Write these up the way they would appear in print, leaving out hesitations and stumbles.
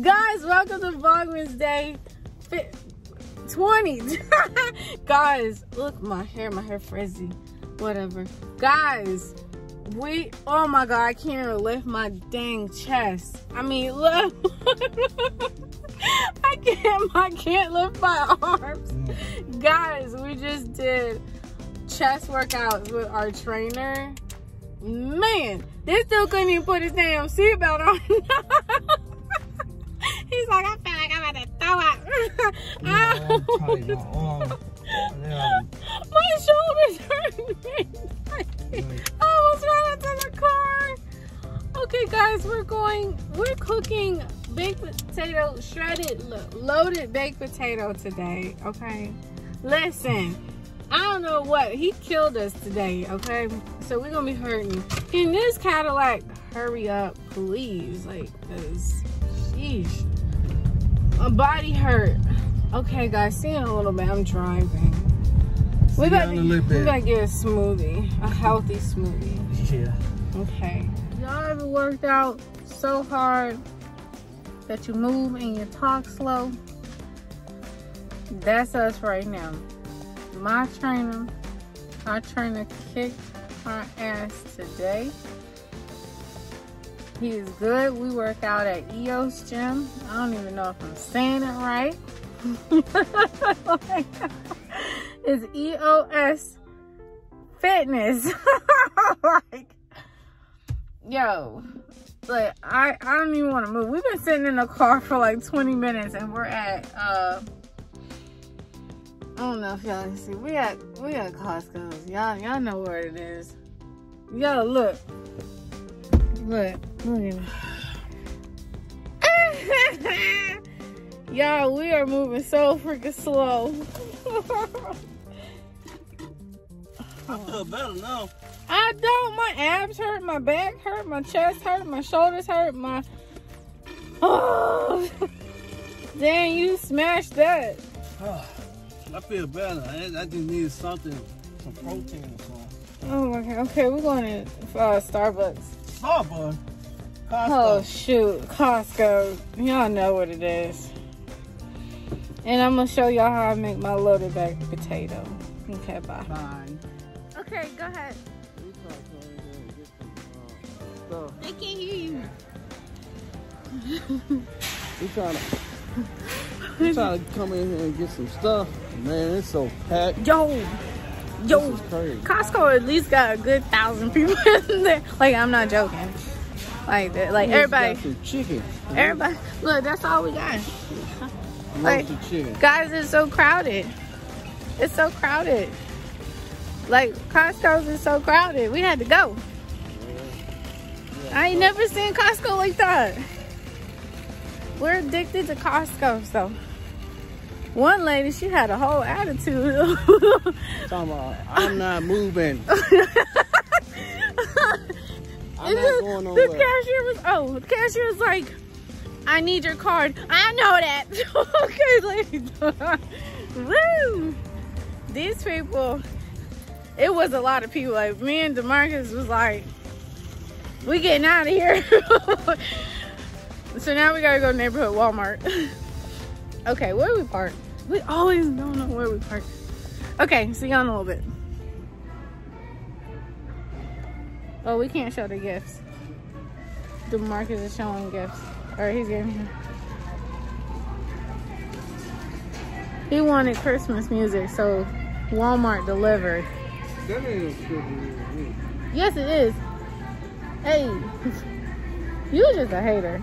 Guys, welcome to Vlogmas Day 20. Guys, look, my hair frizzy, whatever. Guys, we, oh my God, I can't even lift my dang chest. I mean, look. I can't lift my arms. Guys, we just did chest workouts with our trainer. Man, they still couldn't even put his damn seatbelt on. He's like, I feel like I'm about to throw up. My shoulders hurt. I almost ran into the car. Okay, guys, we're cooking baked potato, shredded, loaded baked potato today, okay? Listen, I don't know what, he killed us today, okay? So we're gonna be hurting. Can this Cadillac hurry up, please? Like, cause, sheesh. My body hurt. Okay, guys, see you in a little bit, I'm driving. We gotta get a smoothie, a healthy smoothie. Yeah. Okay. Y'all ever worked out so hard that you move and you talk slow? That's us right now. My trainer, our trainer kicked our ass today. He is good. We work out at EOS Gym. I don't even know if I'm saying it right. It's EOS Fitness. Like, yo. Like, I don't even want to move. We've been sitting in the car for like 20 minutes and we're at, I don't know if y'all can see. We at Costco's. Y'all know where it is. Y'all look. Look at me. Y'all, we are moving so freaking slow. I feel better now. I don't. My abs hurt, my back hurt, my chest hurt, my shoulders hurt, my... Oh. Dang, you smashed that. Oh, I feel better. I just need something, some protein or something. Oh my God. Okay, we're going to Starbucks. Starbucks? Costco. Oh, shoot. Costco. Y'all know what it is. And I'm going to show y'all how I make my loaded baked potato. Okay, bye. Fine. Okay, go ahead. I can't hear you. we trying to come in here and get some stuff. Man, it's so packed. Yo, Costco at least got a good 1,000 people in there. Like, I'm not joking. Like everybody. Got some chicken. Everybody, look, that's all we got. Like, guys, it's so crowded. It's so crowded. Like, Costco's is so crowded. We had to go. I ain't never seen Costco like that. We're addicted to Costco, so. One lady, she had a whole attitude. I'm not moving. I'm not going nowhere. The cashier was like, I need your card. I know that. Okay, ladies. Woo! These people, it was a lot of people. Like, me and Demarcus was like, we getting out of here. So now we gotta go to neighborhood Walmart. Okay, where we park? We always don't know where we park. Okay, see y'all in a little bit. Oh, we can't show the gifts. Demarcus is showing gifts. Or he's giving him. He wanted Christmas music, so Walmart delivered. That ain't no Christmas music. Yes, it is. Hey, you just a hater.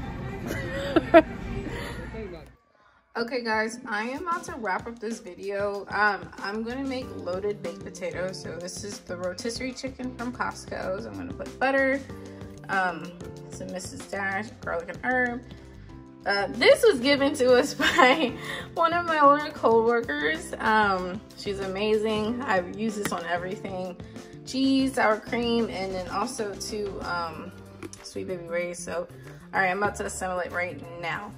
Okay, guys, I am about to wrap up this video. I'm gonna make loaded baked potatoes. So this is the rotisserie chicken from Costco's. I'm gonna put butter, some Mrs. Dash, garlic and herb. This was given to us by one of my older co-workers. She's amazing. I've used this on everything. Cheese, sour cream, and then also to Sweet Baby Rays. So, all right, I'm about to assimilate right now.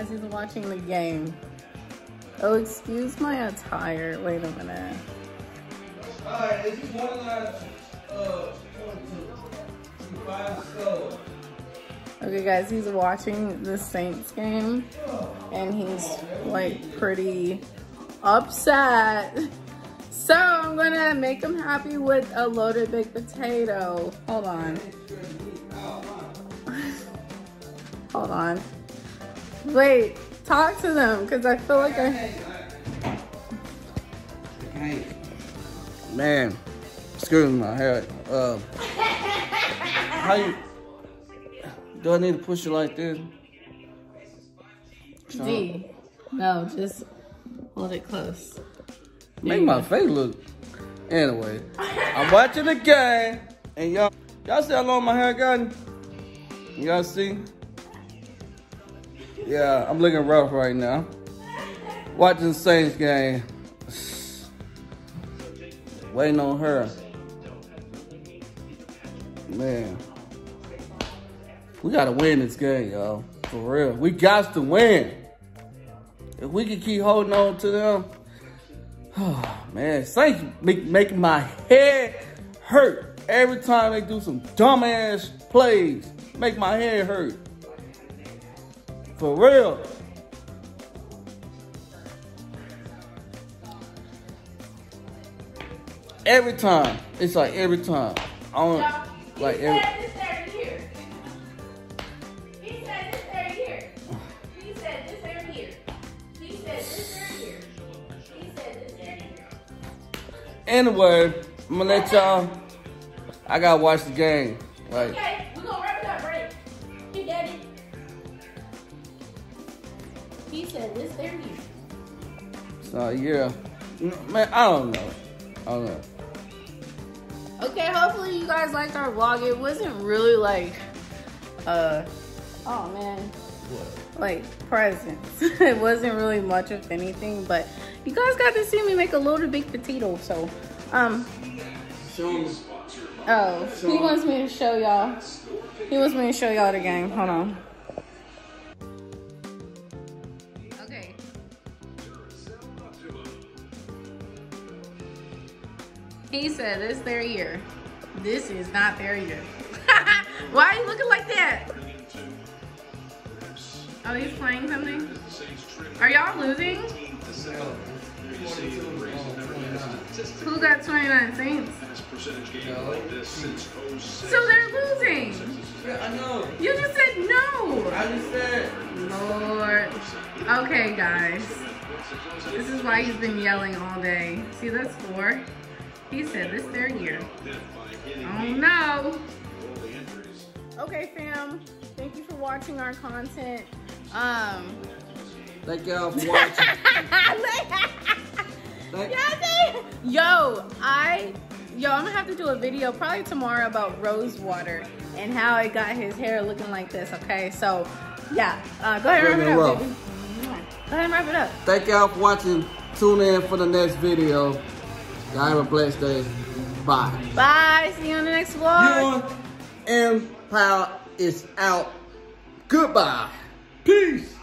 guys is watching the game. Oh, excuse my attire. Wait a minute. Alright, it's just one line, 2, 5 score. Okay guys, he's watching the Saints game and he's like pretty upset. So I'm gonna make him happy with a loaded baked potato. Hold on. Hold on. Wait, talk to them because I feel like I... Man, excuse me, my hair. How you... Do I need to push it like this? So, D. No, just hold it close. Make my face look. Anyway, I'm watching the game, and y'all see how long my hair gotten? Y'all see? Yeah, I'm looking rough right now. Watching the Saints game. Waiting on her. Man. We gotta win this game, y'all. For real. We got to win. If we can keep holding on to them, oh, man, Saints make my head hurt every time they do some dumbass plays. Make my head hurt. For real. Every time. It's like every time. I don't like every... Anyway, I'm gonna let y'all, I gotta watch the game. Like, okay, we're gonna wrap it up, right? You get it? He said this their year. So, yeah. Man, I don't know. Okay, hopefully you guys liked our vlog. It wasn't really like, oh man. What? Like, presents. It wasn't really much of anything, but you guys got to see me make a loaded baked potato, so, oh, he wants me to show y'all, the game, hold on. Okay. He said it's their year. This is not their year. Why are you looking like that? Oh, he's playing something? Are y'all losing? Who got 29 Saints? So they're losing. I know. You just said no. I just said Lord. Okay, guys. This is why he's been yelling all day. See, that's 4. He said this their year. Oh no. Okay, fam. Thank you for watching our content. Thank y'all for watching. I'm gonna have to do a video probably tomorrow about rose water and how it got his hair looking like this, okay? So, yeah. Go ahead and wrap it up, baby. Go ahead and wrap it up. Thank y'all for watching. Tune in for the next video. Y'all have a blessed day. Bye. Bye. See you on the next vlog. Your Empire is out. Goodbye. Peace.